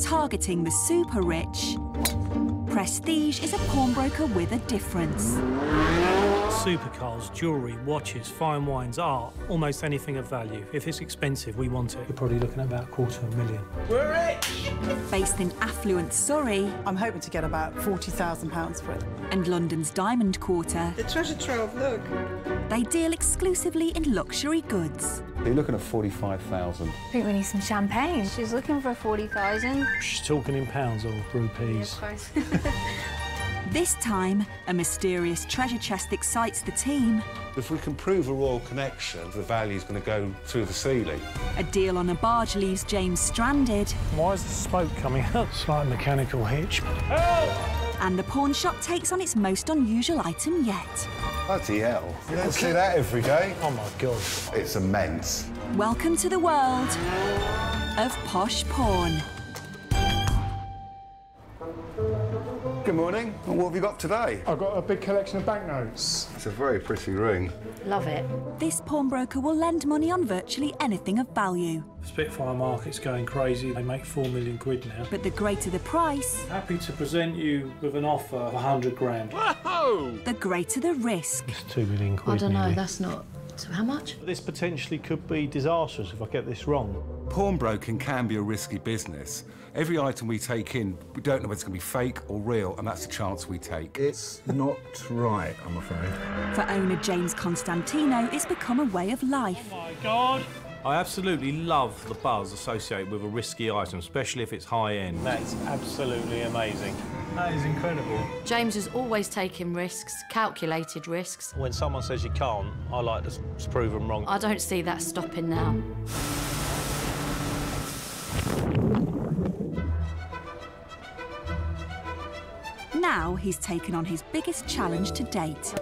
targeting the super rich, Prestige is a pawnbroker with a difference. Supercars, jewellery, watches, fine wines, art, almost anything of value. If it's expensive, we want it. You're probably looking at about £250,000. We're rich! Based in affluent Surrey... I'm hoping to get about £40,000 for it. ...and London's Diamond Quarter... The treasure trove, look. They deal exclusively in luxury goods. You're looking at £45,000. I think we need some champagne. She's looking for £40,000. She's talking in pounds or rupees. Yeah, of course. This time, a mysterious treasure chest excites the team. If we can prove a royal connection, the value's going to go through the ceiling. A deal on a barge leaves James stranded. Why is the smoke coming out? It's like a mechanical hitch. Oh! And the pawn shop takes on its most unusual item yet. Bloody hell. You don't see that every day. Oh, my God. It's immense. Welcome to the world of Posh Pawn. Good morning. And what have you got today? I've got a big collection of banknotes. It's a very pretty ring. Love it. This pawnbroker will lend money on virtually anything of value. The Spitfire market's going crazy. They make £4 million now. But the greater the price... Happy to present you with an offer of £100,000. Whoa! The greater the risk. It's £2 million. I don't know, nearly. That's not... So how much? This potentially could be disastrous if I get this wrong. Pawnbroking can be a risky business. Every item we take in, we don't know whether it's going to be fake or real, and that's a chance we take. It's not right, I'm afraid. For owner James Constantino, it's become a way of life. Oh, my God. I absolutely love the buzz associated with a risky item, especially if it's high-end. That's absolutely amazing. That is incredible. James is always taking risks, calculated risks. When someone says you can't, I like to prove them wrong. I don't see that stopping now. Now he's taken on his biggest challenge to date.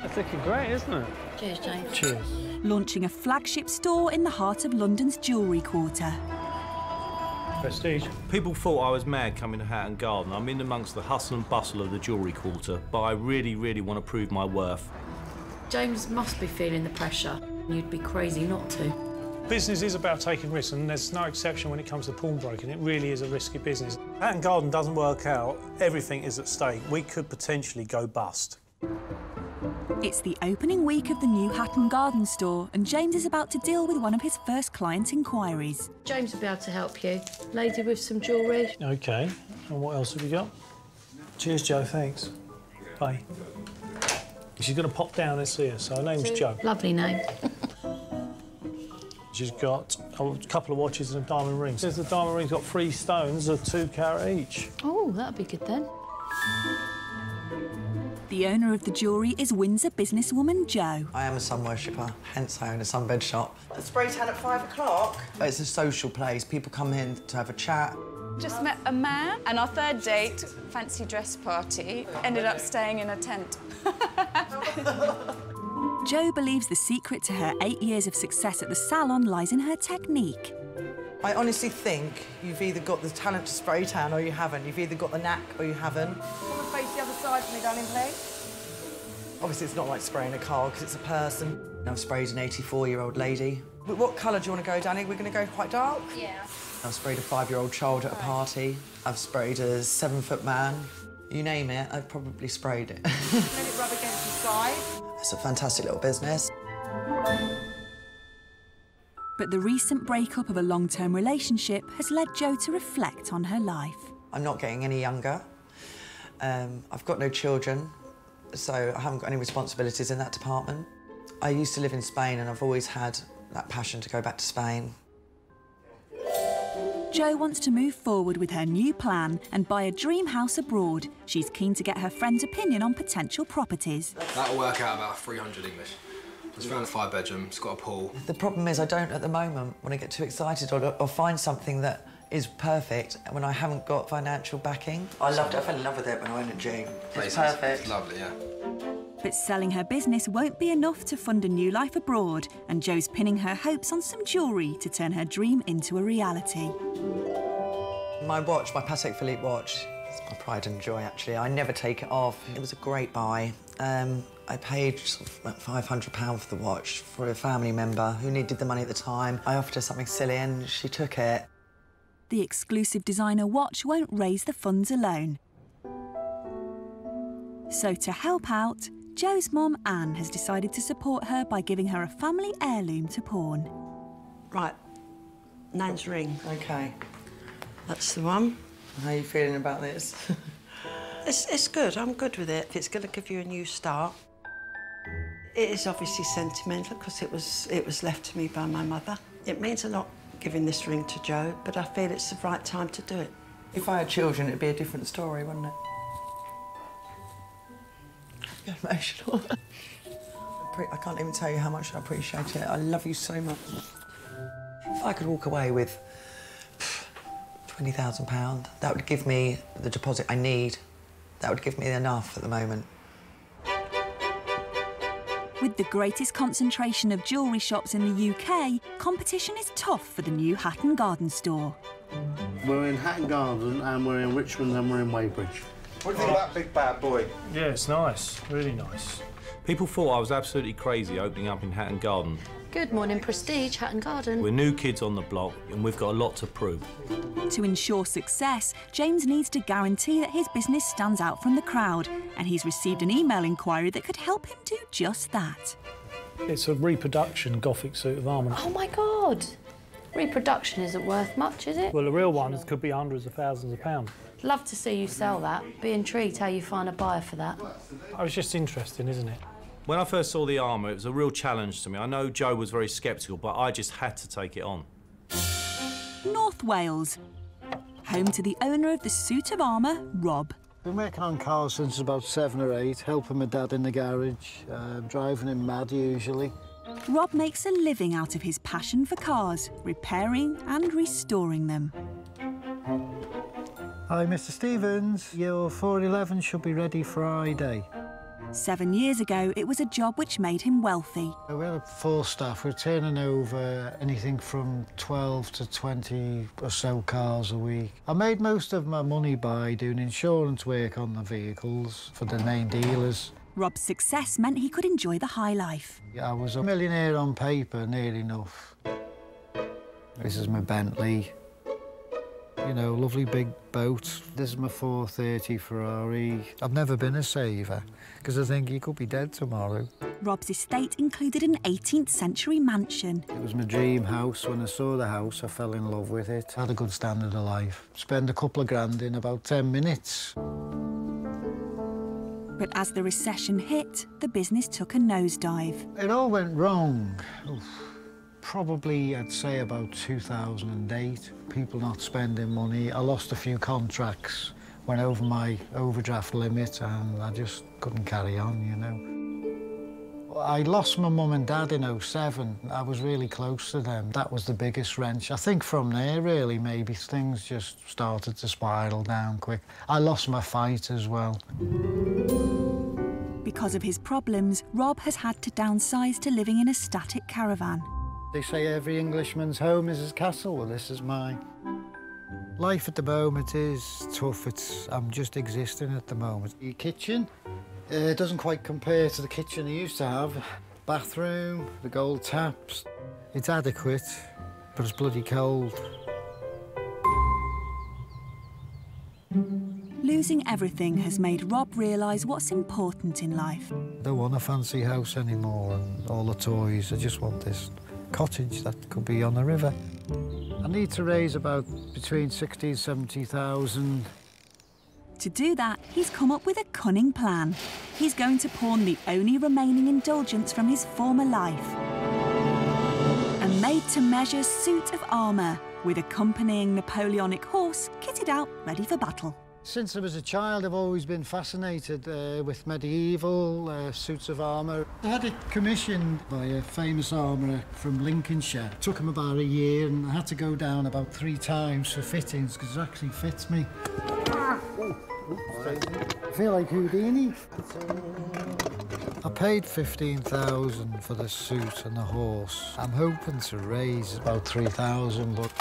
That's looking great, isn't it? Cheers, James. Cheers. Launching a flagship store in the heart of London's jewellery quarter. Prestige. People thought I was mad coming to Hatton Garden. I'm in amongst the hustle and bustle of the jewellery quarter, but I really, really want to prove my worth. James must be feeling the pressure. You'd be crazy not to. Business is about taking risks, and there's no exception when it comes to pawnbroking. It really is a risky business. Hatton Garden doesn't work out. Everything is at stake. We could potentially go bust. It's the opening week of the new Hatton Garden store, and James is about to deal with one of his first client inquiries. James will be able to help you. Lady with some jewellery. OK. And what else have we got? Cheers, Jo. Thanks. Bye. She's going to pop down and see us. Her name's Jo. Lovely name. She's got a couple of watches and a diamond ring. Says the diamond ring's got 3 stones of 2 carat each. Oh, that'd be good then. The owner of the jewellery is Windsor businesswoman Jo. I am a sun worshipper, hence I own a sunbed shop. A spray tan at 5 o'clock. It's a social place. People come in to have a chat. Just met a man, and our third date, fancy dress party, ended up staying in a tent. Jo believes the secret to her 8 years of success at the salon lies in her technique. I honestly think you've either got the talent to spray tan or you haven't. You've either got the knack or you haven't. Come and face the other side for me, darling, please. Obviously, it's not like spraying a car because it's a person. I've sprayed an 84-year-old lady. But what colour do you want to go, Danny? We're going to go quite dark? Yeah. I've sprayed a 5-year-old child at a party. I've sprayed a 7-foot man. You name it, I've probably sprayed it. Let it rub against the side. It's a fantastic little business. But the recent breakup of a long-term relationship has led Jo to reflect on her life. I'm not getting any younger. I've got no children, so I haven't got any responsibilities in that department. I used to live in Spain, and I've always had that passion to go back to Spain. Jo wants to move forward with her new plan and buy a dream house abroad. She's keen to get her friend's opinion on potential properties. That'll work out about 300 English. It's around a 5-bedroom, it's got a pool. The problem is I don't at the moment when I get too excited or find something that is perfect when I haven't got financial backing. I loved it. I fell in love with it when I went in June. It's perfect. It's lovely, yeah. But selling her business won't be enough to fund a new life abroad, and Jo's pinning her hopes on some jewellery to turn her dream into a reality. My watch, my Patek Philippe watch, it's my pride and joy, actually. I never take it off. It was a great buy. I paid £500 for the watch for a family member who needed the money at the time. I offered her something silly and she took it. the exclusive designer watch won't raise the funds alone. So to help out, Jo's mum, Anne, has decided to support her by giving her a family heirloom to pawn. Right, Nan's ring. OK. That's the one. How are you feeling about this? It's good. I'm good with it. It's going to give you a new start. It is obviously sentimental because it was left to me by my mother. It means a lot giving this ring to Jo, but I feel it's the right time to do it. If I had children, it'd be a different story, wouldn't it? I'd get emotional. I can't even tell you how much I appreciate it. I love you so much. If I could walk away with £20,000, that would give me the deposit I need. That would give me enough at the moment. With the greatest concentration of jewellery shops in the UK, competition is tough for the new Hatton Garden store. We're in Hatton Garden and we're in Richmond and we're in Weybridge. What do you think of that big bad boy? Yeah, it's nice, really nice. People thought I was absolutely crazy opening up in Hatton Garden. Good morning, Prestige Hatton Garden. We're new kids on the block and we've got a lot to prove. To ensure success, James needs to guarantee that his business stands out from the crowd, and he's received an email inquiry that could help him do just that. It's a reproduction Gothic suit of armour. Oh, my God! Reproduction isn't worth much, is it? Well, the real ones could be hundreds of thousands of pounds. Love to see you sell that. Be intrigued how you find a buyer for that. Oh, it's just interesting, isn't it? When I first saw the armour, it was a real challenge to me. I know Jo was very sceptical, but I just had to take it on. North Wales, home to the owner of the suit of armour, Rob. Been working on cars since about 7 or 8, helping my dad in the garage, driving him mad usually. Rob makes a living out of his passion for cars, repairing and restoring them. Hi, Mr. Stevens. Your 411 should be ready Friday. 7 years ago, it was a job which made him wealthy. We had full staff. We were turning over anything from 12 to 20 or so cars a week. I made most of my money by doing insurance work on the vehicles for the main dealers. Rob's success meant he could enjoy the high life. I was a millionaire on paper, near enough. This is my Bentley. You know, lovely big boat. This is my 430 Ferrari. I've never been a saver, because I think you could be dead tomorrow. Rob's estate included an 18th century mansion. It was my dream house. When I saw the house, I fell in love with it. I had a good standard of life. Spend a couple of grand in about 10 minutes. But as the recession hit, the business took a nosedive. It all went wrong. Oof. Probably, I'd say, about 2008. People not spending money. I lost a few contracts, went over my overdraft limit, and I just couldn't carry on, you know. I lost my mum and dad in 07. I was really close to them. That was the biggest wrench. I think from there, really, maybe things just started to spiral down quick. I lost my fight as well. Because of his problems, Rob has had to downsize to living in a static caravan. They say every Englishman's home is his castle. Well, this is mine. Life at the moment is tough. I'm just existing at the moment. Your kitchen doesn't quite compare to the kitchen I used to have. Bathroom, the gold taps. It's adequate, but it's bloody cold. Losing everything has made Rob realise what's important in life. I don't want a fancy house anymore and all the toys. I just want this cottage that could be on the river. I need to raise about between 60 and 70,000. To do that, he's come up with a cunning plan. He's going to pawn the only remaining indulgence from his former life, a made-to-measure suit of armour with accompanying Napoleonic horse kitted out ready for battle. Since I was a child, I've always been fascinated with medieval suits of armour. I had it commissioned by a famous armourer from Lincolnshire. It took him about a year, and I had to go down about 3 times for fittings, because it actually fits me. I feel like Houdini. I paid 15,000 for the suit and the horse. I'm hoping to raise about 3,000, but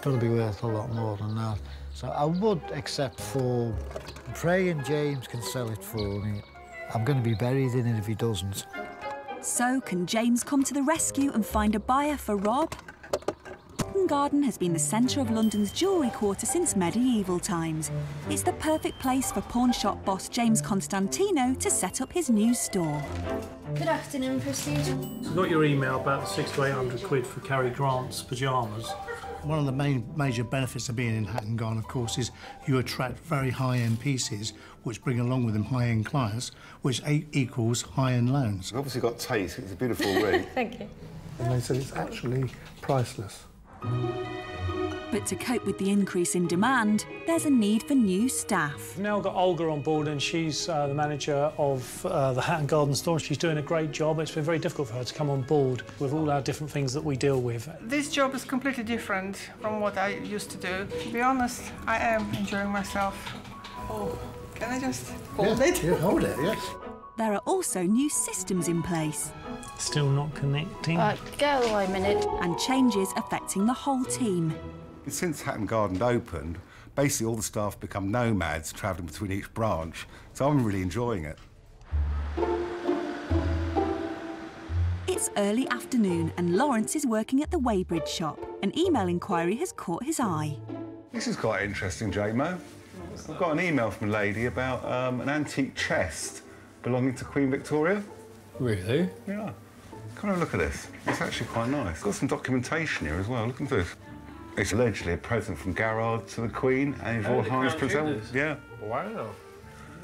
it'll be worth a lot more than that. So I would accept 4. I'm praying James can sell it for me. I'm going to be buried in it if he doesn't. So can James come to the rescue and find a buyer for Rob? Hatton Garden has been the centre of London's jewellery quarter since medieval times. It's the perfect place for pawn shop boss James Constantino to set up his new store. Good afternoon, Prestige. So I got your email about the £600 to £800 for Cary Grant's pyjamas. One of the main major benefits of being in Hatton Garden, of course, is you attract very high-end pieces, which bring along with them high-end clients, which equals high-end loans. We've obviously got taste. It's a beautiful ring. Thank you. And they said it's actually priceless. But to cope with the increase in demand, there's a need for new staff. We've now got Olga on board, and she's the manager of the Hatton Garden store. She's doing a great job. It's been very difficult for her to come on board with all our different things that we deal with. This job is completely different from what I used to do. To be honest, I am enjoying myself. Oh, can I just hold it? Yeah, hold it, yes. There are also new systems in place. Still not connecting. Go away a minute. And changes affecting the whole team. Since Hatton Garden opened, basically all the staff become nomads, travelling between each branch, so I'm really enjoying it. It's early afternoon and Lawrence is working at the Weybridge shop. An email inquiry has caught his eye. This is quite interesting, J-Mo. I've got an email from a lady about an antique chest belonging to Queen Victoria. Really? Yeah. Come and have a look at this. It's actually quite nice. Got some documentation here as well. Look at this. It's allegedly a present from Garrard to the Queen and Lord present. Yeah. Wow.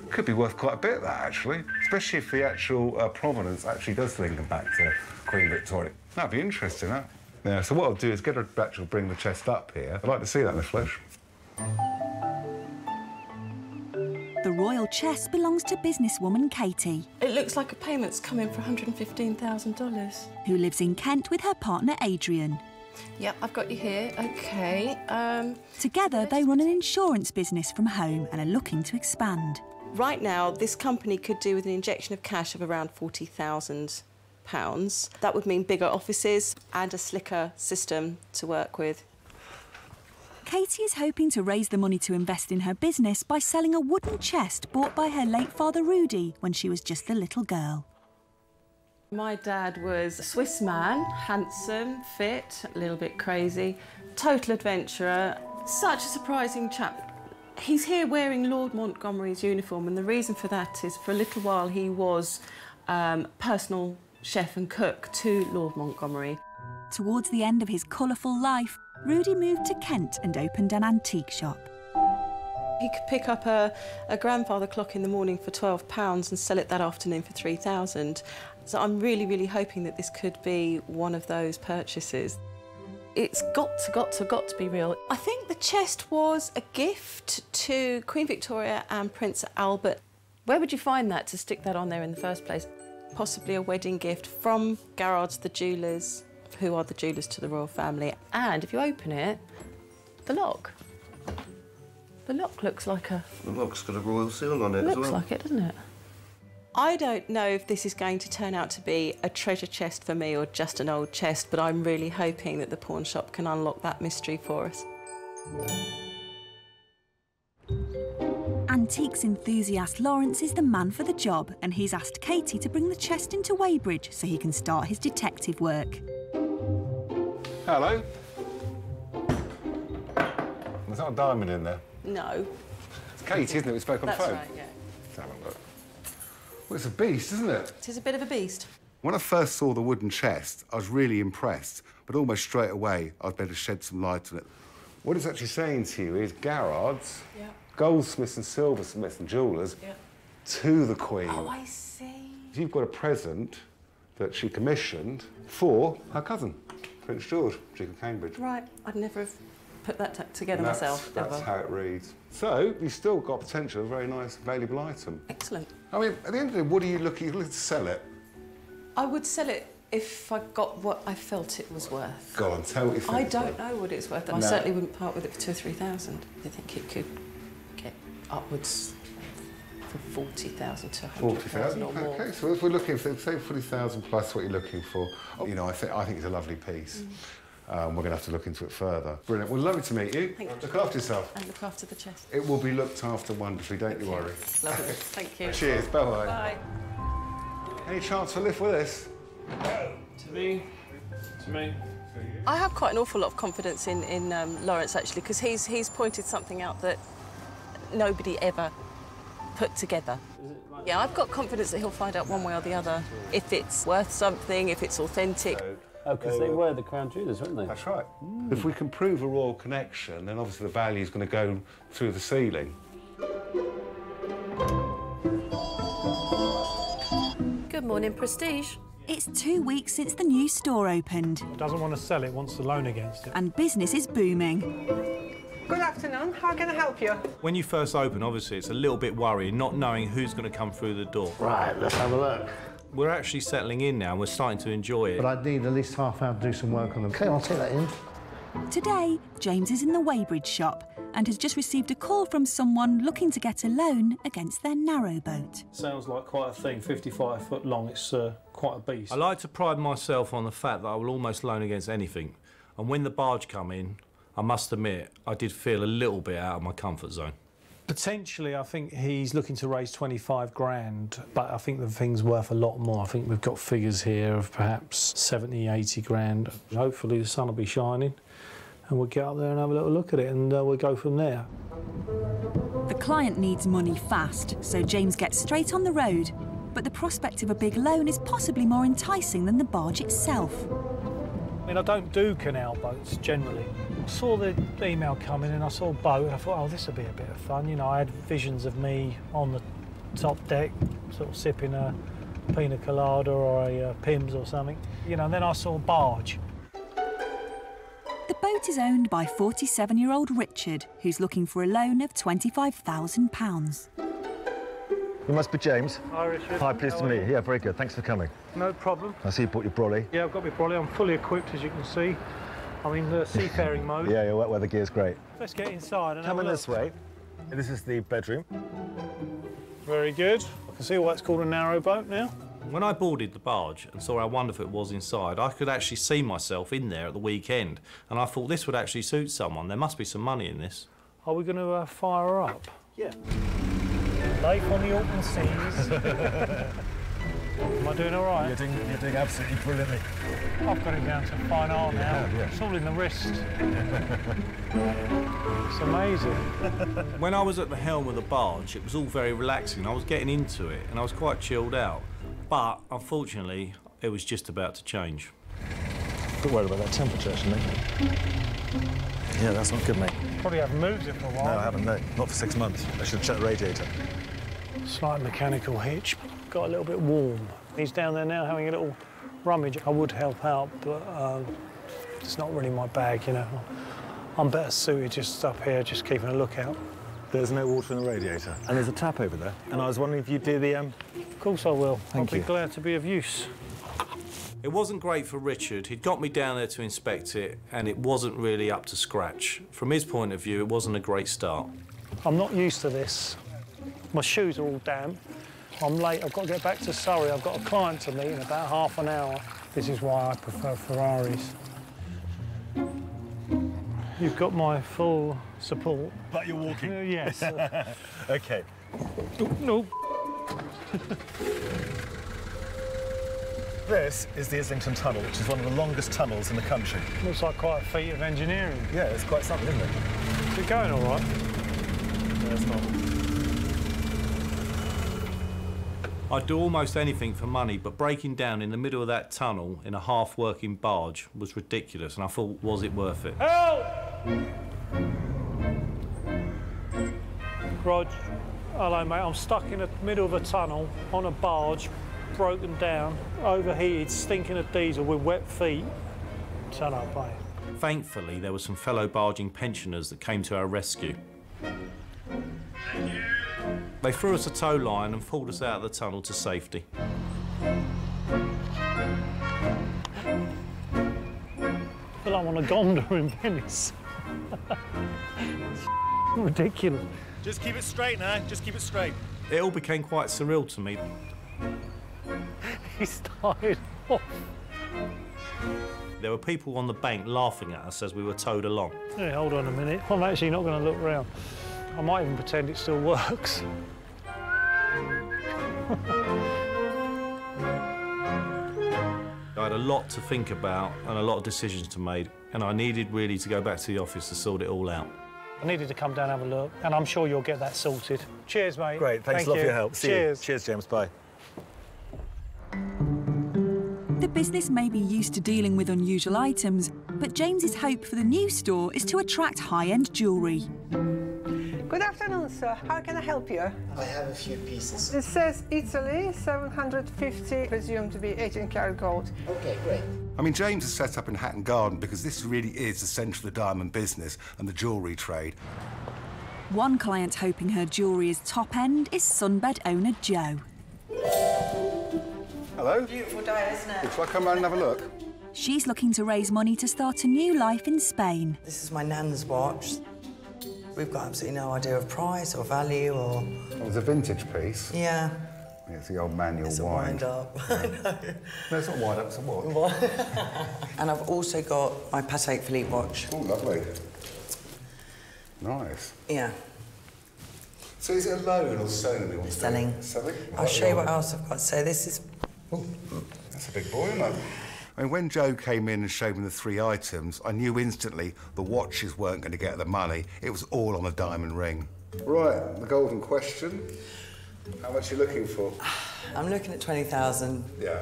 Could be worth quite a bit, that, actually. Especially if the actual provenance actually does link back to Queen Victoria. That'd be interesting, that. Yeah, so what I'll do is get her to actually bring the chest up here. I'd like to see that in the flesh. The royal chest belongs to businesswoman Katie. It looks like a payment's come in for $115,000. Who lives in Kent with her partner Adrian. Yep, I've got you here. OK, Together, they run an insurance business from home and are looking to expand. Right now, this company could do with an injection of cash of around £40,000. That would mean bigger offices and a slicker system to work with. Katie is hoping to raise the money to invest in her business by selling a wooden chest bought by her late father, Rudy, when she was just a little girl. My dad was a Swiss man, handsome, fit, a little bit crazy, total adventurer, such a surprising chap. He's here wearing Lord Montgomery's uniform, and the reason for that is for a little while he was personal chef and cook to Lord Montgomery. Towards the end of his colourful life, Rudy moved to Kent and opened an antique shop. He could pick up a grandfather clock in the morning for £12 and sell it that afternoon for £3,000. So I'm really, really hoping that this could be one of those purchases. It's got to be real. I think the chest was a gift to Queen Victoria and Prince Albert. Where would you find that to stick that on there in the first place? Possibly a wedding gift from Garrard to the jewellers, who are the jewellers to the royal family. And if you open it, the lock. The lock looks like a... The lock's got a royal seal on it as well. Looks like it, doesn't it? I don't know if this is going to turn out to be a treasure chest for me or just an old chest, but I'm really hoping that the pawn shop can unlock that mystery for us. Antiques enthusiast Lawrence is the man for the job, and he's asked Katie to bring the chest into Weybridge so he can start his detective work. Hello. There's not a diamond in there. No. It's Katie, isn't it? We spoke on the phone. That's right, yeah. Let's have a look. Well, it's a beast, isn't it? It is a bit of a beast. When I first saw the wooden chest, I was really impressed, but almost straight away, I'd better shed some light on it. What it's actually saying to you is Garrards, goldsmiths and silversmiths and jewellers to the Queen. Oh, I see. You've got a present that she commissioned for her cousin, Prince George, Duke of Cambridge. Right, I'd never have put that together myself. That's how it reads. So, you've still got potential of a very nice, valuable item. Excellent. I mean, at the end of the day, what are you looking to sell it? I would sell it if I got what I felt it was worth. Go on, tell me what you think. I don't know what it's worth. No. I certainly wouldn't part with it for £2,000 or £3,000. I think it could get upwards from £40,000 to £100,000 or more. OK, so if we're looking for, say, £40,000 plus what you're looking for, you know, I think it's a lovely piece. We're going to have to look into it further. Brilliant. Well, lovely to meet you. Thank you. Look after yourself. And look after the chest. It will be looked after wonderfully, don't you worry. Lovely. Thank you. Cheers. Bye-bye. Bye. Any chance for a lift with us? No. To me. to me. I have quite an awful lot of confidence in Lawrence, actually, because he's pointed something out that nobody ever put together. Yeah, I've got confidence that he'll find out one way or the other if it's worth something, if it's authentic. Oh, because they were the crown jewelers, weren't they? That's right. Mm. If we can prove a royal connection, then obviously the value is going to go through the ceiling. Good morning, Prestige. It's 2 weeks since the new store opened. Doesn't want to sell it, wants the loan against it. And business is booming. Good afternoon. How can I help you? When you first open, obviously, it's a little bit worrying, not knowing who's going to come through the door. Right, let's have a look. We're actually settling in now and we're starting to enjoy it. But I'd need at least half an hour to do some work on them. OK, I'll take that in. Today, James is in the Weybridge shop and has just received a call from someone looking to get a loan against their narrowboat. Sounds like quite a thing, 55 foot long. It's quite a beast. I like to pride myself on the fact that I will almost loan against anything. And when the barge come in, I must admit, I did feel a little bit out of my comfort zone. Potentially, I think he's looking to raise 25 grand, but I think the thing's worth a lot more. I think we've got figures here of perhaps 70, 80 grand. Hopefully the sun will be shining and we'll get up there and have a little look at it and we'll go from there. The client needs money fast, so James gets straight on the road. But the prospect of a big loan is possibly more enticing than the barge itself. I mean, I don't do canal boats, generally. I saw the email coming and I saw a boat and I thought, oh, this will be a bit of fun. You know, I had visions of me on the top deck, sort of sipping a pina colada or a Pimm's or something. You know, and then I saw a barge. The boat is owned by 47-year-old Richard, who's looking for a loan of £25,000. You must be James. Hi, Richard. Hi, pleased to meet you. Yeah, very good. Thanks for coming. No problem. I see you brought your brolly. Yeah, I've got my brolly. I'm fully equipped, as you can see. I'm in the seafaring mode. Yeah, your wet weather gear's great. Let's get inside and have a look. Coming this way. This is the bedroom. Very good. I can see why it's called a narrowboat now. When I boarded the barge and saw how wonderful it was inside, I could actually see myself in there at the weekend. And I thought this would actually suit someone. There must be some money in this. Are we going to fire her up? Yeah. Life on the open seas. Am I doing all right? You're doing absolutely brilliantly. I've got it down to a fine art now. Yeah. It's all in the wrist. It's amazing. When I was at the helm of the barge, it was all very relaxing. I was getting into it and I was quite chilled out. But unfortunately, it was just about to change. Don't worry about that temperature, actually. Yeah, that's not good, mate. Probably haven't moved it for a while. No, I haven't, no. Not for 6 months. I should check the radiator. Slight mechanical hitch. Got a little bit warm. He's down there now having a little rummage. I would help out, but it's not really my bag, you know. I'm better suited just up here, just keeping a lookout. There's no water in the radiator. And there's a tap over there. And I was wondering if you'd do the... Of course I will. Thank you. I'll be glad to be of use. It wasn't great for Richard. He'd got me down there to inspect it, and it wasn't really up to scratch. From his point of view, it wasn't a great start. I'm not used to this. My shoes are all damp. I'm late. I've got to get back to Surrey. I've got a client to meet in about half an hour. This is why I prefer Ferraris. You've got my full support. But you're walking? Yes. OK. No. This is the Islington Tunnel, which is one of the longest tunnels in the country. Looks like quite a feat of engineering. Yeah, it's quite something, isn't it? Is it going all right? No, it's not. I'd do almost anything for money, but breaking down in the middle of that tunnel in a half-working barge was ridiculous, and I thought, was it worth it? Help! Rog, hello, mate. I'm stuck in the middle of a tunnel on a barge. Broken down, overheated, stinking of diesel with wet feet. Turn up, mate. Thankfully, there were some fellow barging pensioners that came to our rescue. Thank you. They threw us a tow line and pulled us out of the tunnel to safety. I feel like I'm on a gondola in Venice. It's ridiculous. Just keep it straight now, just keep it straight. It all became quite surreal to me. He started off. There were people on the bank laughing at us as we were towed along. Hey, hold on a minute. I'm actually not going to look round. I might even pretend it still works. I had a lot to think about and a lot of decisions to make, and I needed really to go back to the office to sort it all out. I needed to come down and have a look, and I'm sure you'll get that sorted. Cheers, mate. Great, thanks a lot for your help. See you. Cheers. Cheers, James. Bye. The business may be used to dealing with unusual items, but James's hope for the new store is to attract high-end jewellery. Good afternoon, sir. How can I help you? I have a few pieces. It says Italy, 750, presumed to be 18-karat gold. OK, great. I mean, James is set up in Hatton Garden because this really is the centre of the diamond business and the jewellery trade. One client hoping her jewellery is top-end is Sunbed owner Jo. Hello. Beautiful day, isn't it? Shall I come round and have a look? She's looking to raise money to start a new life in Spain. This is my nan's watch. We've got absolutely no idea of price or value or... It was a vintage piece. Yeah. It's the old manual wind. It's a wind-up, I know. No, it's not wind-up, it's a watch. And I've also got my Patek Philippe watch. Oh, lovely. Nice. Yeah. So is it a loan or selling? Selling. Selling? I'll show you what else I've got. So this is... Oh, that's a big boy, isn't it? I mean, when Jo came in and showed me the three items, I knew instantly the watches weren't going to get the money. It was all on a diamond ring. Right, the golden question. How much are you looking for? I'm looking at 20,000. Yeah.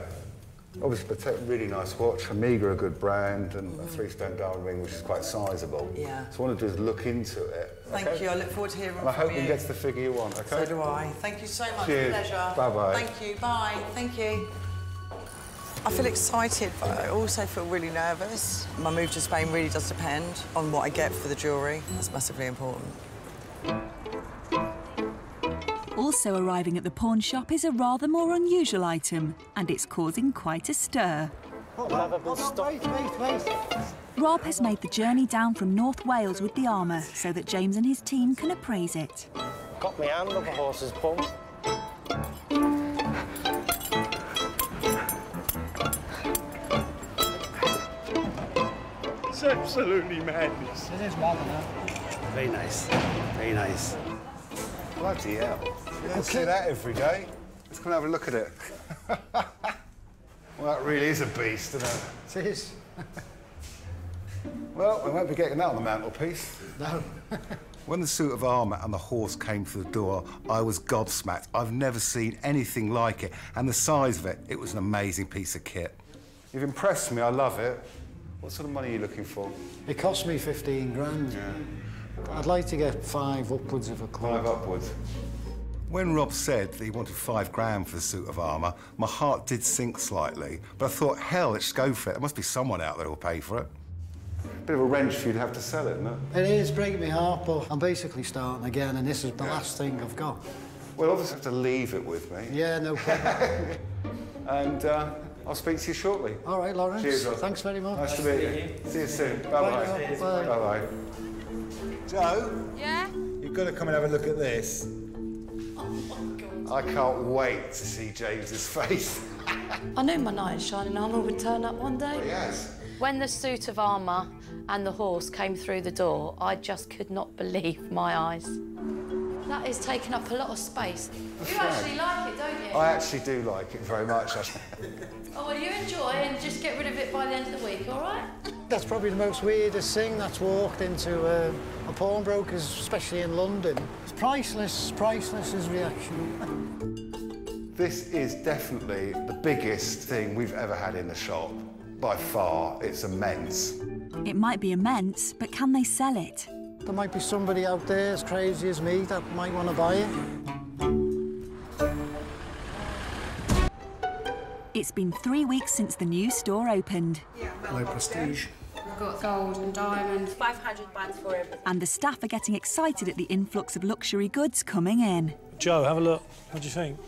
Obviously, it's a really nice watch. Amiga, a good brand, and a three-stone diamond ring, which is quite sizable. Yeah. So what I want to do is look into it. Thank you. I look forward to hearing from you. I hope you get the figure you want, OK? So do I. Thank you so much. Cheers. Pleasure. Bye-bye. Thank you. Bye. Thank you. I feel excited, but I also feel really nervous. My move to Spain really does depend on what I get for the jewellery. That's massively important. Also arriving at the pawn shop is a rather more unusual item, and it's causing quite a stir. Rob has made the journey down from North Wales with the armour so that James and his team can appraise it. Got me hand up a horse's bum. It's absolutely madness. It is madness. Very nice. Very nice. Bloody hell. You don't see that every day. Let's come and have a look at it. Well, that really is a beast, isn't it? It is. Well, we won't be getting that on the mantelpiece. No. When the suit of armour and the horse came through the door, I was gobsmacked. I've never seen anything like it. And the size of it, it was an amazing piece of kit. You've impressed me. I love it. What sort of money are you looking for? It cost me 15 grand. Yeah. I'd like to get five upwards of a club. Five upwards. When Rob said that he wanted 5 grand for the suit of armour, my heart did sink slightly. But I thought, hell, let's go for it. There must be someone out there who'll pay for it. Bit of a wrench for you to have to sell it, isn't it? It is breaking my heart, but I'm basically starting again, and this is the last thing I've got. Well, obviously, you have to leave it with me. Yeah, no problem. And I'll speak to you shortly. All right, Lawrence. Cheers, Rob. Thanks very much. Nice to meet you. See you soon. Bye-bye. Bye-bye. Jo? Yeah? You've got to come and have a look at this. Oh, my God. I can't wait to see James's face. I knew my knight in shining armour would turn up one day. Yes. When the suit of armour and the horse came through the door, I just could not believe my eyes. That is taking up a lot of space. You actually like it, don't you? I actually do like it very much. Oh, well, you enjoy and just get rid of it by the end of the week, all right? That's probably the most weirdest thing that's walked into a pawnbroker's, especially in London. It's priceless, priceless is reaction. This is definitely the biggest thing we've ever had in the shop. By far, it's immense. It might be immense, but can they sell it? There might be somebody out there as crazy as me that might want to buy it. It's been 3 weeks since the new store opened. Low prestige. We've got gold and diamonds. 500 pounds for everything. And the staff are getting excited at the influx of luxury goods coming in. Jo, have a look. What do you think?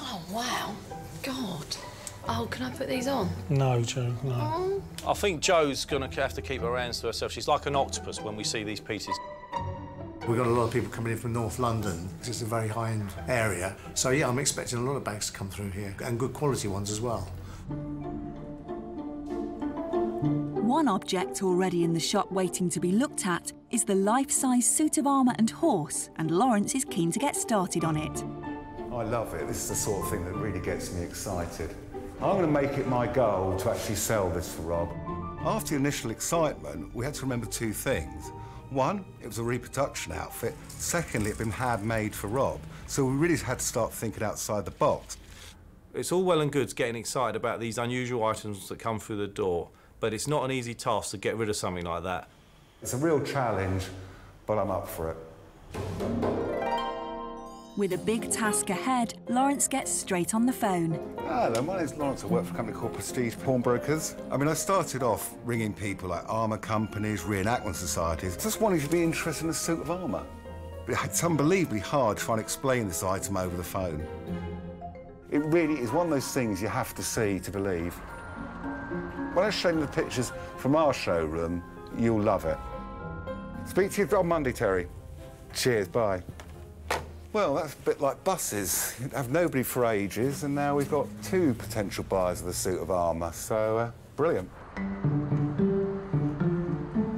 Oh, wow. God. Oh, can I put these on? No, Jo, no. Oh. I think Jo's going to have to keep her hands to herself. She's like an octopus when we see these pieces. We've got a lot of people coming in from North London, because it's a very high-end area. So, yeah, I'm expecting a lot of bags to come through here, and good quality ones as well. One object already in the shop waiting to be looked at is the life-size suit of armour and horse, and Lawrence is keen to get started on it. I love it. This is the sort of thing that really gets me excited. I'm going to make it my goal to actually sell this to Rob. After the initial excitement, we had to remember two things. One, it was a reproduction outfit. Secondly, it had been handmade for Rob. So we really had to start thinking outside the box. It's all well and good getting excited about these unusual items that come through the door, but it's not an easy task to get rid of something like that. It's a real challenge, but I'm up for it. With a big task ahead, Lawrence gets straight on the phone. Hello, my name's Lawrence. I work for a company called Prestige Pawnbrokers. I mean, I started off ringing people like armour companies, reenactment societies, just wanted to be interested in a suit of armour. But it's unbelievably hard trying to explain this item over the phone. It really is one of those things you have to see to believe. When I show you the pictures from our showroom, you'll love it. Speak to you on Monday, Terry. Cheers, bye. Well, that's a bit like buses. You'd have nobody for ages, and now we've got two potential buyers of the suit of armour, so brilliant.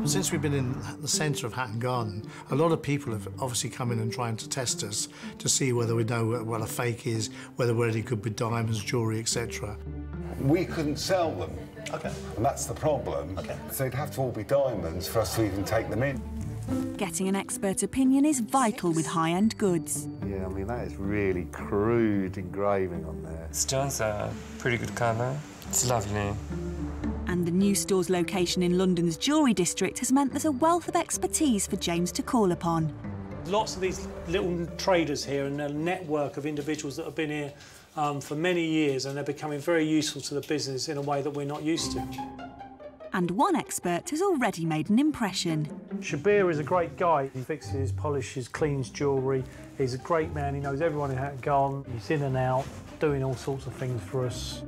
Since we've been in the centre of Hatton Garden, a lot of people have obviously come in and trying to test us to see whether we know what a fake is, whether we're any good with diamonds, jewellery, etc. We couldn't sell them. OK. And that's the problem. OK. So they'd have to all be diamonds for us to even take them in. Getting an expert opinion is vital with high-end goods. Yeah, I mean, that is really crude engraving on there. Stone's a pretty good colour. It's lovely. And the new store's location in London's jewellery district has meant there's a wealth of expertise for James to call upon. Lots of these little traders here and a network of individuals that have been here for many years, and they're becoming very useful to the business in a way that we're not used to. And one expert has already made an impression. Shabir is a great guy. He fixes, polishes, cleans jewellery. He's a great man. He knows everyone in Hatton Garden. He's in and out, doing all sorts of things for us.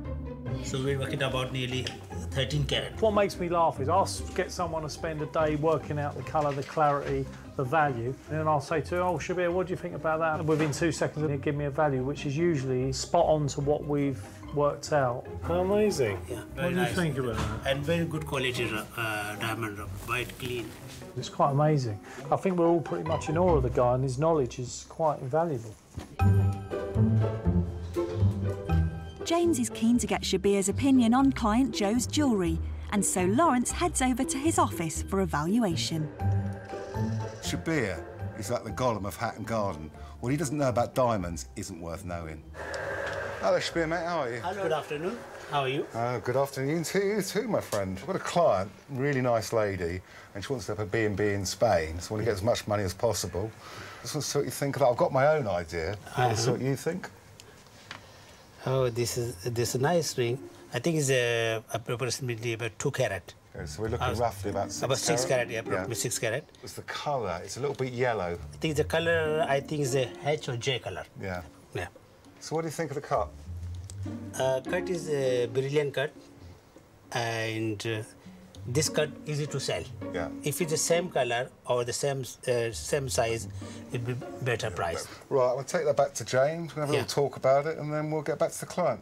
So we're working about nearly 13 carat. What makes me laugh is I'll get someone to spend a day working out the colour, the clarity, the value, and then I'll say to him, oh, Shabir, what do you think about that? And within 2 seconds, he'll give me a value, which is usually spot on to what we've worked out. How amazing. Yeah, what do you think about that? And very good quality diamond, white, clean. It's quite amazing. I think we're all pretty much in awe of the guy, and his knowledge is quite invaluable. James is keen to get Shabir's opinion on client Jo's jewellery, and so Lawrence heads over to his office for a valuation. Shabir is like the Gollum of Hatton Garden. What he doesn't know about diamonds isn't worth knowing. Hello, Shabir, mate. How are you? Hello. Good afternoon. How are you? Good afternoon to you too, my friend. I've got a client, really nice lady, and she wants to have a B&B in Spain, so I want to get as much money as possible. I just want to see what you think. I've got my own idea. I want to see what you think. Oh, this is a nice ring. I think it's approximately about 2 carat. Okay, so we're looking roughly about 6 carat. About 6 carat, yeah, probably 6 carat. What's the colour? It's a little bit yellow. I think the colour, is a H or J colour. Yeah. Yeah. So what do you think of the cut? Cut is a brilliant cut, and this cut easy to sell. Yeah. If it's the same colour or the same size, it'd be better price. Right, I'll take that back to James. We'll have a little talk about it, and then we'll get back to the client.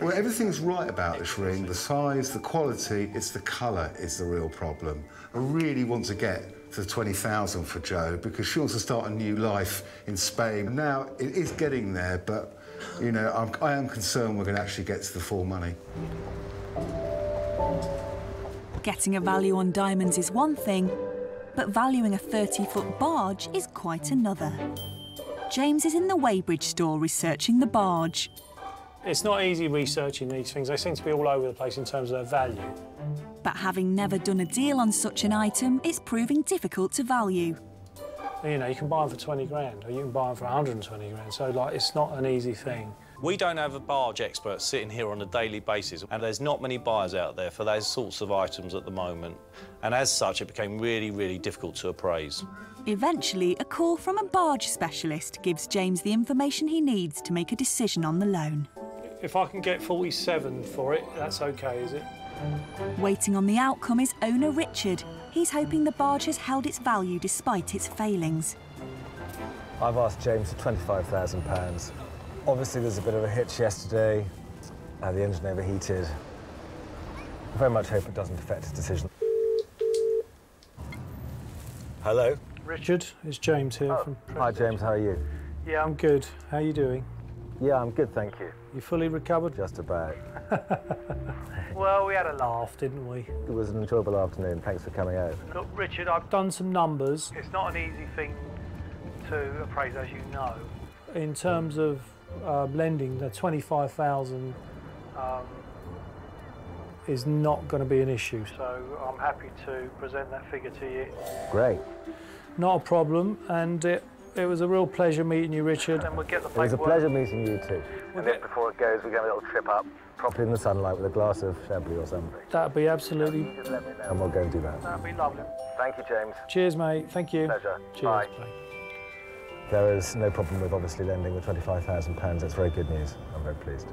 Well, everything's right about this ring. The size, the quality, it's the colour is the real problem. I really want to get to the 20,000 for Jo because she wants to start a new life in Spain. And now it is getting there, but. You know, I am concerned we're going to actually get to the full money. Getting a value on diamonds is one thing, but valuing a 30-foot barge is quite another. James is in the Weybridge store researching the barge. It's not easy researching these things. They seem to be all over the place in terms of their value. But having never done a deal on such an item, it's proving difficult to value. You know, you can buy them for 20 grand, or you can buy them for 120 grand, so, like, it's not an easy thing. We don't have a barge expert sitting here on a daily basis, and there's not many buyers out there for those sorts of items at the moment. And as such, it became really, really difficult to appraise. Eventually, a call from a barge specialist gives James the information he needs to make a decision on the loan. If I can get 47 for it, that's OK, is it? Waiting on the outcome is owner Richard. He's hoping the barge has held its value despite its failings. I've asked James for £25,000. Obviously, there's a bit of a hitch yesterday. The engine overheated. I very much hope it doesn't affect his decision. Hello? Richard, it's James here. Hi, James, how are you? Yeah, I'm good. How are you doing? Yeah, I'm good, thank you. You fully recovered? Just about. Well, we had a laugh, didn't we? It was an enjoyable afternoon. Thanks for coming out. Look, Richard, I've done some numbers. It's not an easy thing to appraise, as you know. In terms of lending, the 25,000 is not going to be an issue. So I'm happy to present that figure to you. Great. Not a problem, and it was a real pleasure meeting you, Richard. And we'll get the paperwork. It was a pleasure meeting you too. And then before it goes, we're going to have a little trip up, properly in the sunlight with a glass of Chablis or something. That'd be absolutely... You just let me know. And we'll go and do that. That'd be lovely. Thank you, James. Cheers, mate. Thank you. Pleasure. Cheers. Bye. Bye. There is no problem with obviously lending the £25,000. That's very good news. I'm very pleased.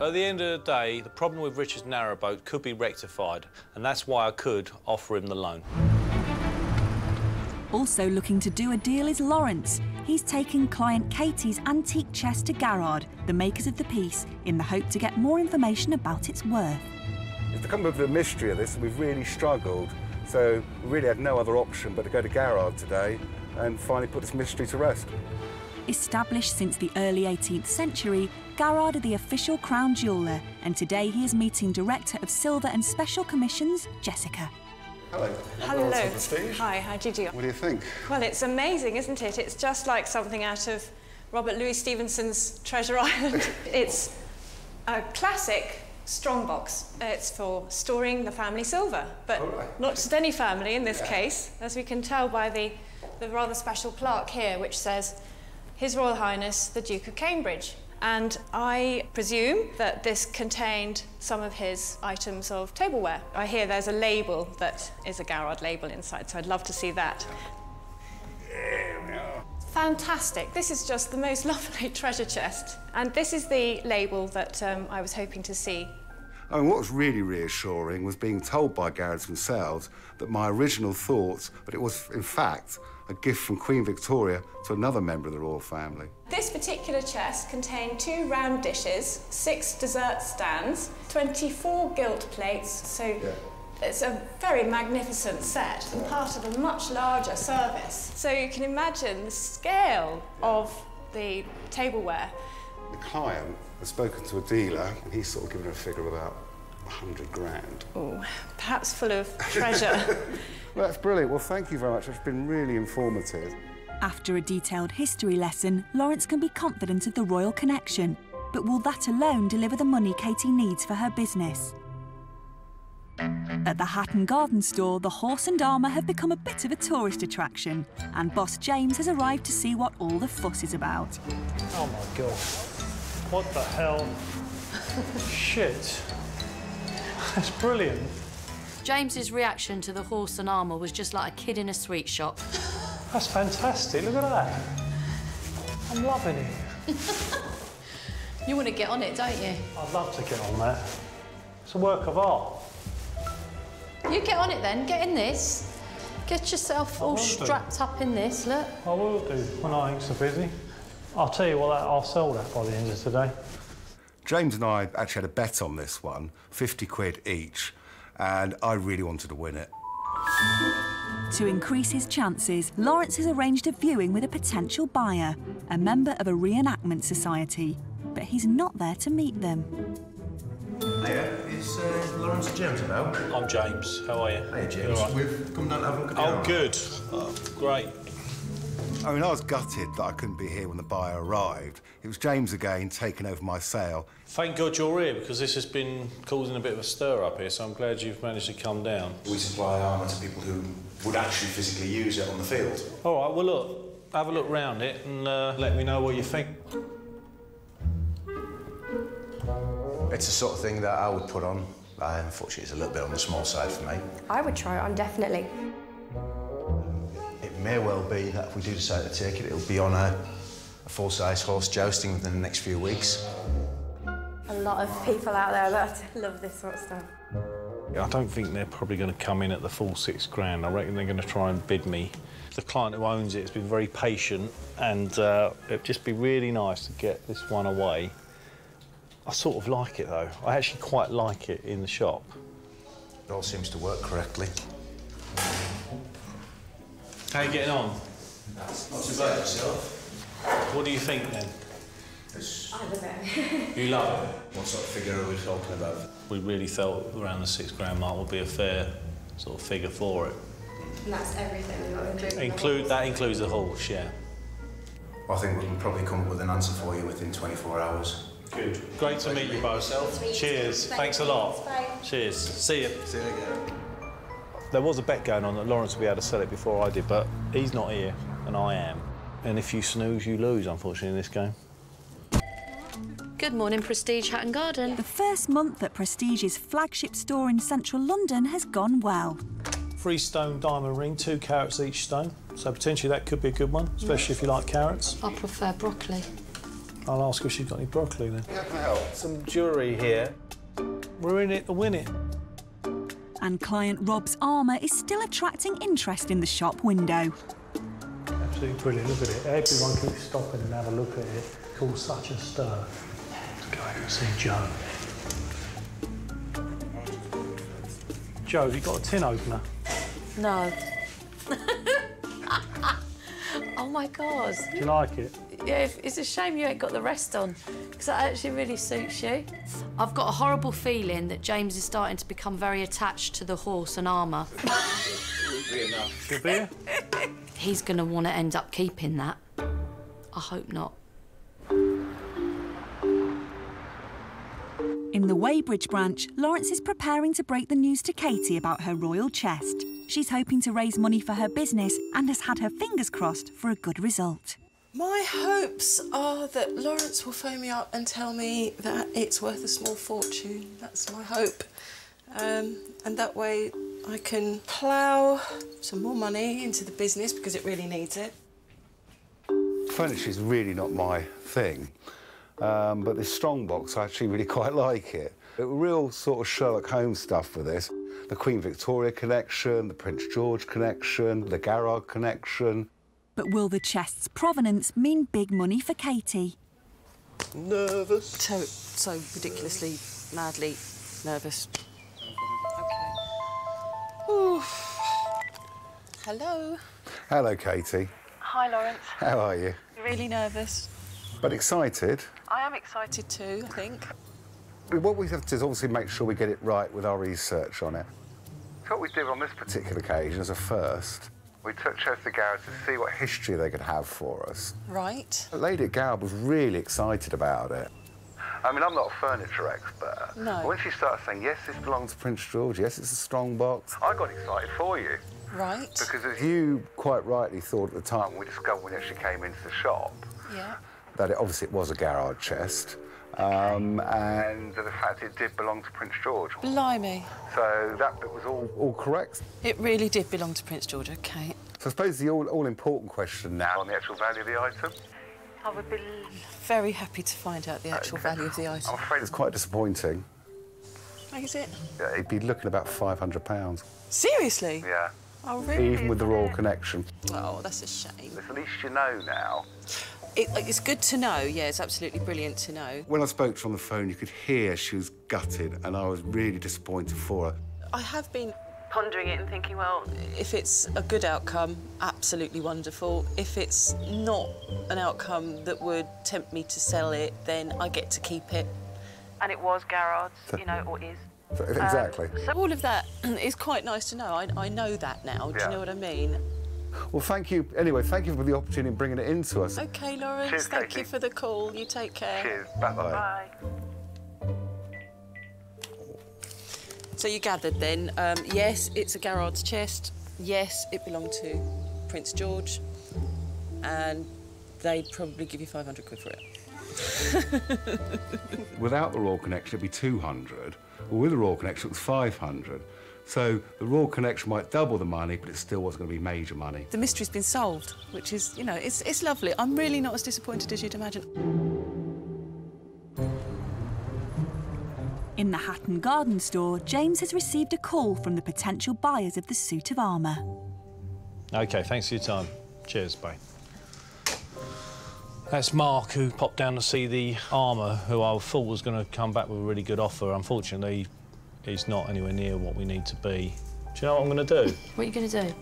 At the end of the day, the problem with Richard's narrowboat could be rectified, and that's why I could offer him the loan. Also looking to do a deal is Lawrence. He's taken client Katie's antique chest to Garrard, the makers of the piece, in the hope to get more information about its worth. It's become a bit of a mystery of this, and we've really struggled, so we really had no other option but to go to Garrard today and finally put this mystery to rest. Established since the early 18th century, Garrard are the official crown jeweller, and today he is meeting Director of Silver and Special Commissions, Jessica. Hello. Hello. Hello. Hi, how do you do? What do you think? Well, it's amazing, isn't it? It's just like something out of Robert Louis Stevenson's Treasure Island. It's a classic strongbox. It's for storing the family silver, but not just any family in this case, as we can tell by the rather special plaque here, which says, His Royal Highness, the Duke of Cambridge. And I presume that this contained some of his items of tableware. I hear there's a label that is a Garrard label inside, so I'd love to see that. Fantastic. This is just the most lovely treasure chest. And this is the label that I was hoping to see. I mean, what was really reassuring was being told by Garrards themselves that my original thoughts, but it was, in fact, a gift from Queen Victoria to another member of the royal family. This particular chest contained 2 round dishes, 6 dessert stands, 24 gilt plates, so it's a very magnificent set and part of a much larger service. So you can imagine the scale of the tableware. The client has spoken to a dealer and he's sort of given her a figure of about 100 grand. Oh, perhaps full of treasure. Well, that's brilliant. Well, thank you very much. It's been really informative. After a detailed history lesson, Lawrence can be confident of the royal connection. But will that alone deliver the money Katie needs for her business? At the Hatton Garden store, the horse and armour have become a bit of a tourist attraction. And boss James has arrived to see what all the fuss is about. Oh, my God. What the hell? Shit. That's brilliant. James's reaction to the horse and armour was just like a kid in a sweet shop. That's fantastic, look at that. I'm loving it. You want to get on it, don't you? I'd love to get on that. It's a work of art. You get on it then, get in this. Get yourself all strapped up in this, look. I will do, when I ain't so busy. I'll tell you what, I'll sell that by the end of today. James and I actually had a bet on this one, 50 quid each. And I really wanted to win it. To increase his chances, Lawrence has arranged a viewing with a potential buyer, a member of a reenactment society. But he's not there to meet them. Hiya, is Lawrence James about? I'm James, how are you? Hey James, right. We've come down to have a look at the hour. Good. Oh, great. I mean, I was gutted that I couldn't be here when the buyer arrived. It was James again, taking over my sale. Thank God you're here, because this has been causing a bit of a stir up here, so I'm glad you've managed to come down. We supply armour to people who would actually physically use it on the field. All right, well, look, have a look round it and let me know what you think. It's the sort of thing that I would put on. Unfortunately, it's a little bit on the small side for me. I would try it on, definitely. It may well be that if we do decide to take it, it'll be on a full-size horse jousting within the next few weeks. A lot of people out there that love this sort of stuff. Yeah, I don't think they're probably going to come in at the full £6 grand. I reckon they're going to try and bid me. The client who owns it has been very patient, and it'd just be really nice to get this one away. I sort of like it, though. I actually quite like it in the shop. It all seems to work correctly. How are you getting on? Not too bad yourself. What do you think, then? I love it. You love it? What sort of figure are we talking about? We really felt around the £6,000 mark would be a fair sort of figure for it. And that's everything, not including that includes the horse, yeah. Well, I think we can probably come up with an answer for you within 24 hours. Good. Great to meet you by yourself. Cheers. Thanks a lot. Bye. Cheers. See you. See you again. There was a bet going on that Lawrence would be able to sell it before I did, but he's not here, and I am. And if you snooze, you lose, unfortunately, in this game. Good morning, Prestige Hatton Garden. The first month at Prestige's flagship store in central London has gone well. 3 stone diamond ring, 2 carats each stone, so potentially that could be a good one, especially if you like carrots. I prefer broccoli. I'll ask her if she's got any broccoli then. Yeah, can I help? Some jewellery here. We're in it to win it. And client Rob's armour is still attracting interest in the shop window. Absolutely brilliant, look at it. Everyone keeps stopping and have a look at it. It's all such a stir. Let's go and see Jo. Jo, have you got a tin opener? No. Oh my God. Do you like it? Yeah, it's a shame you ain't got the rest on, because that actually really suits you. I've got a horrible feeling that James is starting to become very attached to the horse and armour. Good beer? He's going to want to end up keeping that. I hope not. In the Weybridge branch, Lawrence is preparing to break the news to Katie about her royal chest. She's hoping to raise money for her business and has had her fingers crossed for a good result. My hopes are that Lawrence will phone me up and tell me that it's worth a small fortune. That's my hope. And that way I can plough some more money into the business because it really needs it. Furniture's really not my thing, but this strongbox, I actually really quite like it. It was real sort of Sherlock Holmes stuff with this. The Queen Victoria connection, the Prince George connection, the Garrard connection. But will the chest's provenance mean big money for Katie? Nervous. So ridiculously, madly nervous. OK. Ooh. Hello. Hello, Katie. Hi, Lawrence. How are you? Really nervous. But excited. I am excited too, I think. What we have to do is obviously make sure we get it right with our research on it. What we did on this particular occasion as a first, we took Chester to Garrard to see what history they could have for us. Right. The lady at Garrard was really excited about it. I mean, I'm not a furniture expert. No. But when she started saying, yes, this belongs to Prince George, yes, it's a strong box, I got excited for you. Right. Because as you quite rightly thought at the time when we discovered when we actually came into the shop, yeah, that it obviously it was a Garrard chest. And the fact it did belong to Prince George. Blimey. So that bit was all correct. It really did belong to Prince George, OK. So I suppose the all-important question now on the actual value of the item? I would be very happy to find out the actual value of the item. I'm afraid it's quite disappointing. Is it? Yeah, he'd be looking about £500. Seriously? Yeah. Oh, really? Even with the royal connection. Oh, that's a shame. At least you know now. It's good to know, yeah, it's absolutely brilliant to know. When I spoke to her on the phone, you could hear she was gutted and I was really disappointed for her. I have been pondering it and thinking, well, if it's a good outcome, absolutely wonderful. If it's not an outcome that would tempt me to sell it, then I get to keep it. And it was Garrard's, you know, or is. Exactly. So all of that is quite nice to know. I know that now, do you know what I mean? Well, thank you. Anyway, thank you for the opportunity of bringing it in to us. OK, Lawrence, cheers, thank Katie. You for the call. You take care. Cheers. Bye-bye. So you gathered then, yes, it's a Garrard's chest. Yes, it belonged to Prince George. And they'd probably give you 500 quid for it. Without the royal connection, it'd be 200. Well, with the royal connection, it was 500. So the royal connection might double the money, but it still wasn't going to be major money. The mystery's been solved, which is, you know, it's lovely. I'm really not as disappointed as you'd imagine. In the Hatton Garden store, James has received a call from the potential buyers of the suit of armour. OK, thanks for your time. Cheers, bye. That's Mark, who popped down to see the armour, who I thought was going to come back with a really good offer. Unfortunately, it's not anywhere near what we need to be. Do you know what I'm going to do? What are you going to do?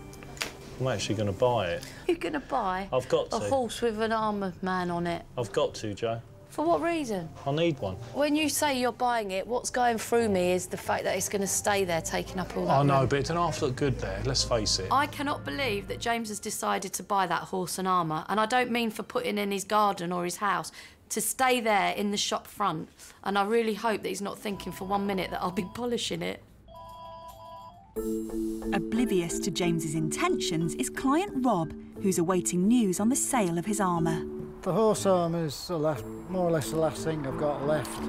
I'm actually going to buy it. You're going to buy? I've got to. A horse with an armoured man on it. I've got to, Jo. For what reason? I need one. When you say you're buying it, what's going through me is the fact that it's going to stay there, taking up all that. I know, but it didn't half look good there, let's face it. I cannot believe that James has decided to buy that horse and armour, and I don't mean for putting in his garden or his house, to stay there in the shop front, and I really hope that he's not thinking for 1 minute that I'll be polishing it. Oblivious to James's intentions is client Rob, who's awaiting news on the sale of his armour. The horse armour is more or less the last thing I've got left.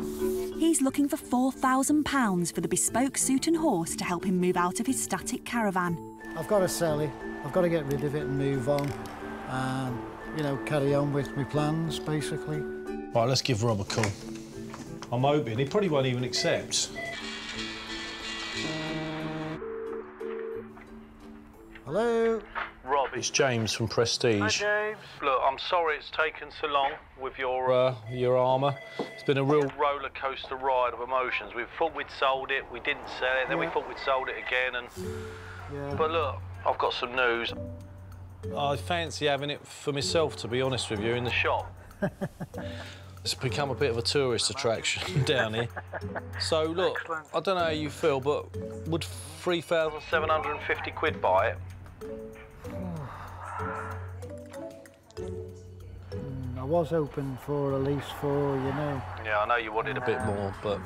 He's looking for £4,000 for the bespoke suit and horse to help him move out of his static caravan. I've got to sell it. I've got to get rid of it and move on and, you know, carry on with my plans, basically. Right, let's give Rob a call. I'm hoping. He probably won't even accept. Hello? Rob, it's James from Prestige. Hi, James. Look, I'm sorry it's taken so long with your armour. It's been a real roller coaster ride of emotions. We thought we'd sold it, we didn't sell it, then we thought we'd sold it again. But look, I've got some news. I fancy having it for myself, to be honest with you, in the shop. It's become a bit of a tourist attraction down here. So look, excellent. I don't know how you feel, but would £3,750 buy it? I was hoping for at least four, you know. Yeah, I know you wanted a bit more, but...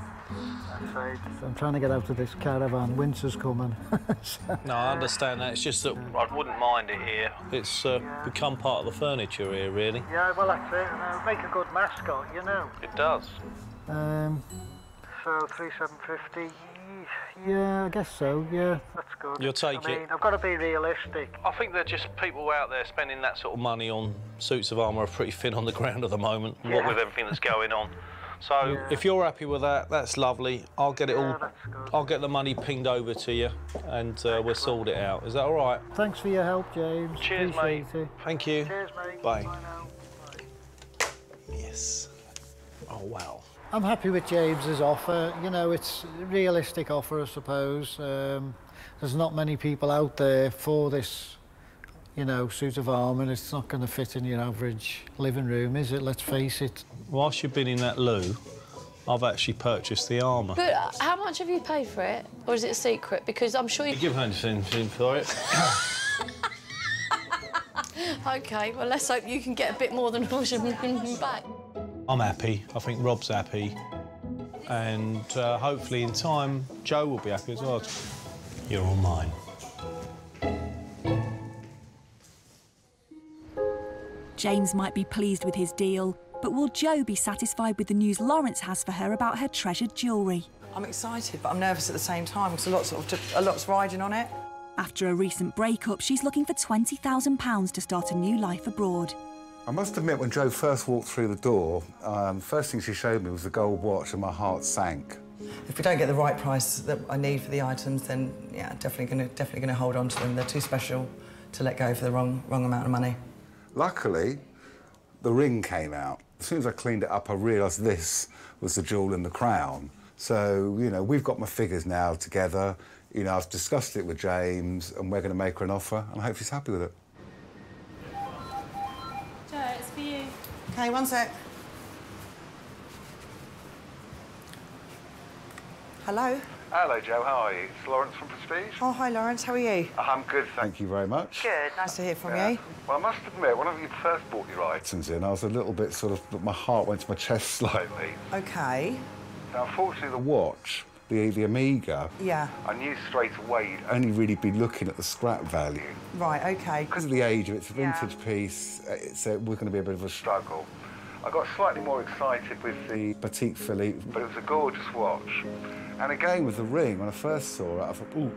I'm trying to get out of this caravan. Winter's coming. No, I understand that. It's just that I wouldn't mind it here. It's become part of the furniture here, really. Yeah, well, that's it. It'll make a good mascot, you know. It does. So, £3,750. Yeah, I guess so, yeah. That's good. You'll take it. I mean, I've got to be realistic. I think they're just people out there spending that sort of money on suits of armour are pretty thin on the ground at the moment, what with everything that's going on. So if you're happy with that, that's lovely. I'll get it all. I'll get the money pinged over to you, and we'll sort it out. Is that all right? Thanks for your help, James. Cheers, mate. Thank you. Cheers, mate. Bye. Bye now. Bye. Yes. Oh wow. I'm happy with James's offer. You know, it's a realistic offer, I suppose. There's not many people out there for this, you know, suit of armour. It's not going to fit in your average living room, is it? Let's face it. Whilst you've been in that loo, I've actually purchased the armour. But how much have you paid for it? Or is it a secret? Because I'm sure you... You give her anything for it. OK, well, let's hope you can get a bit more than what you're bringing back. I'm happy. I think Rob's happy. And hopefully in time, Jo will be happy as well. You're all mine. James might be pleased with his deal, but will Jo be satisfied with the news Lawrence has for her about her treasured jewellery? I'm excited, but I'm nervous at the same time because a lot's riding on it. After a recent breakup, she's looking for £20,000 to start a new life abroad. I must admit, when Jo first walked through the door, first thing she showed me was the gold watch and my heart sank. If we don't get the right price that I need for the items, then, yeah, definitely gonna hold on to them. They're too special to let go for the wrong amount of money. Luckily, the ring came out. As soon as I cleaned it up, I realised this was the jewel in the crown. So, you know, we've got my figures now together. You know, I've discussed it with James, and we're gonna make her an offer, and I hope she's happy with it. OK, one sec. Hello? Hello, Jo. How are you? It's Lawrence from Prestige. Oh, hi, Lawrence. How are you? I'm good, thank you very much. Good. Nice to hear from you. Well, I must admit, whenever you first bought your items in, I was a little bit sort of... My heart went to my chest slightly. OK. Now, unfortunately, the watch, the Amiga... Yeah. I knew straight away you'd only really be looking at the scrap value. Right, OK. Because of the age of it, it's a vintage piece, it was going to be a bit of a struggle. I got slightly more excited with the Patek Philippe, but it was a gorgeous watch. And again, with the ring, when I first saw it, I thought, ooh,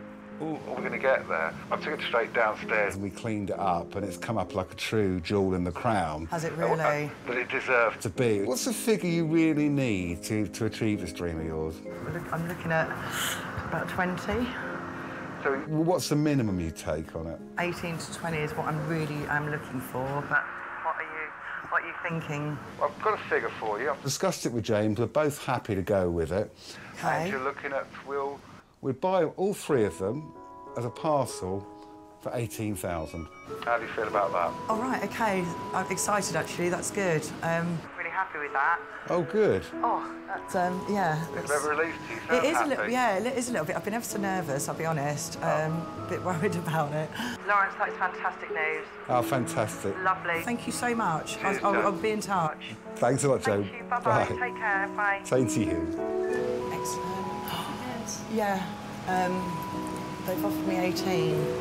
are we going to get there? I took it straight downstairs and we cleaned it up, and it's come up like a true jewel in the crown. Has it really? But it deserved to be. What's the figure you really need to achieve this dream of yours? I'm looking at about 20. So what's the minimum you take on it? 18 to 20 is what I'm really looking for. But what are you thinking? Well, I've got a figure for you. I've discussed it with James. We're both happy to go with it. Okay. And you're looking at, we'd buy all three of them as a parcel for 18,000. How do you feel about that? All right, OK. I'm excited, actually. That's good. Really happy. happy with that. Oh, good. Oh, that's... yeah. It's a bit of a relief to you, it is happy. Yeah, it is a little bit. I've been ever so nervous, I'll be honest. A bit worried about it. Lawrence, that's fantastic news. Oh, fantastic. Lovely. Thank you so much. Cheers, I'll be in touch. Thanks a lot, Jo. Thank you. Bye-bye. Take care. Bye. Same to you. Excellent. Yeah. They've offered me 18.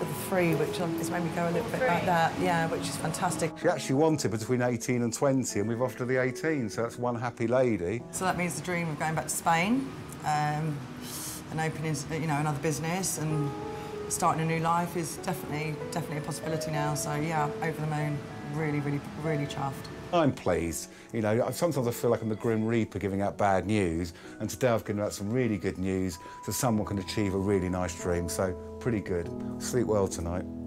For the free, which has made me go a little bit like that, yeah, which is fantastic. She actually wanted between 18 and 20, and we've offered her the 18, so that's one happy lady. So that means the dream of going back to Spain, and opening, you know, another business and starting a new life is definitely a possibility now. So yeah, over the moon, really, really, really chuffed. I'm pleased. You know, sometimes I feel like I'm the Grim Reaper giving out bad news, and today I've given out some really good news so someone can achieve a really nice dream, so pretty good. Sleep well tonight.